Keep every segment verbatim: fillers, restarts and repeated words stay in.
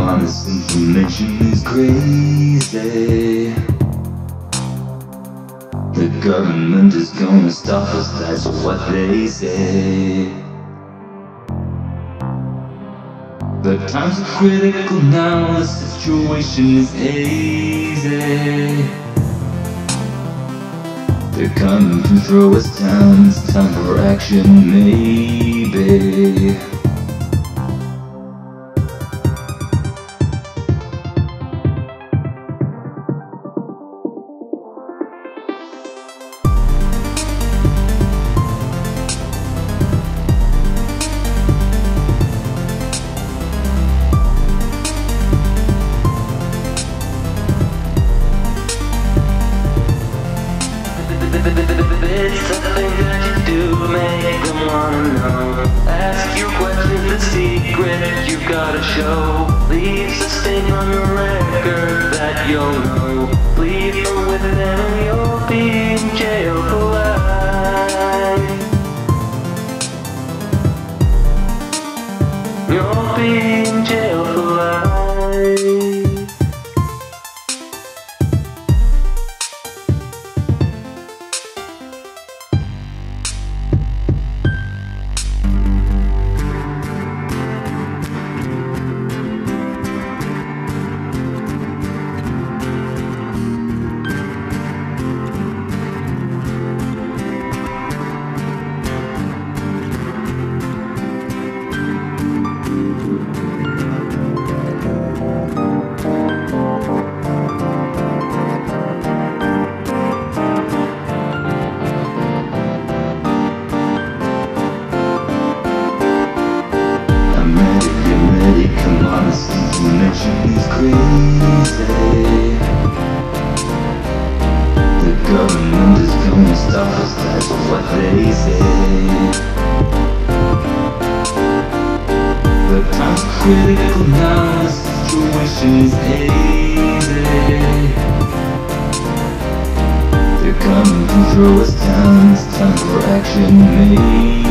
Modest information is crazy. The government is gonna stop us, that's what they say. The times are critical now, the situation is hazy. They're coming to throw us down, it's time for action, maybe. It's something that you do, make them wanna know. Ask your questions, the secret you've gotta show. Leaves a stain on the record that you'll know. Leave them with it and you'll be in jail for life. You'll be in jail for life. Is crazy. The government is gonna stop us, that's what they say. The time's critical now, the situation is hazy. They're coming to throw us down, it's time for action, maybe.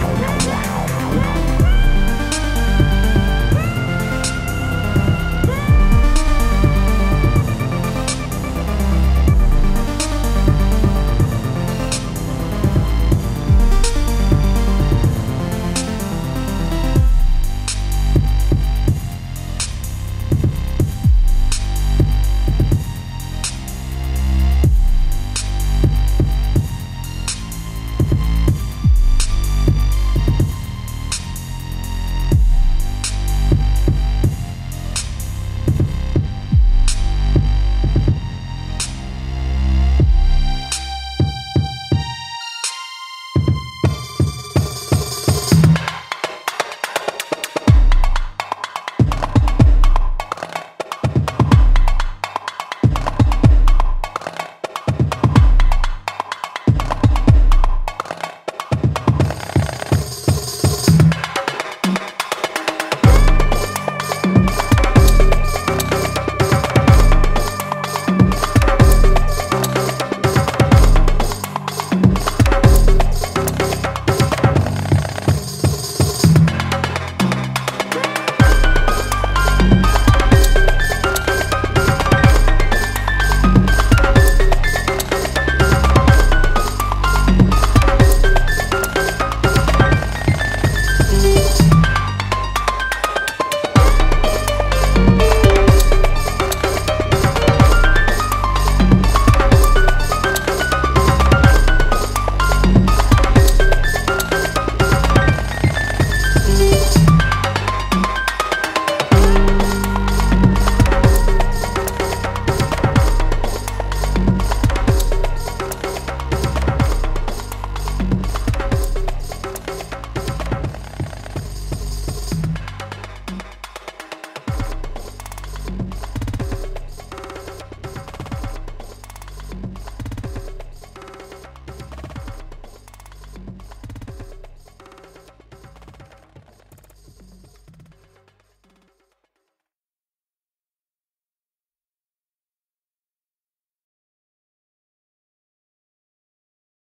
you.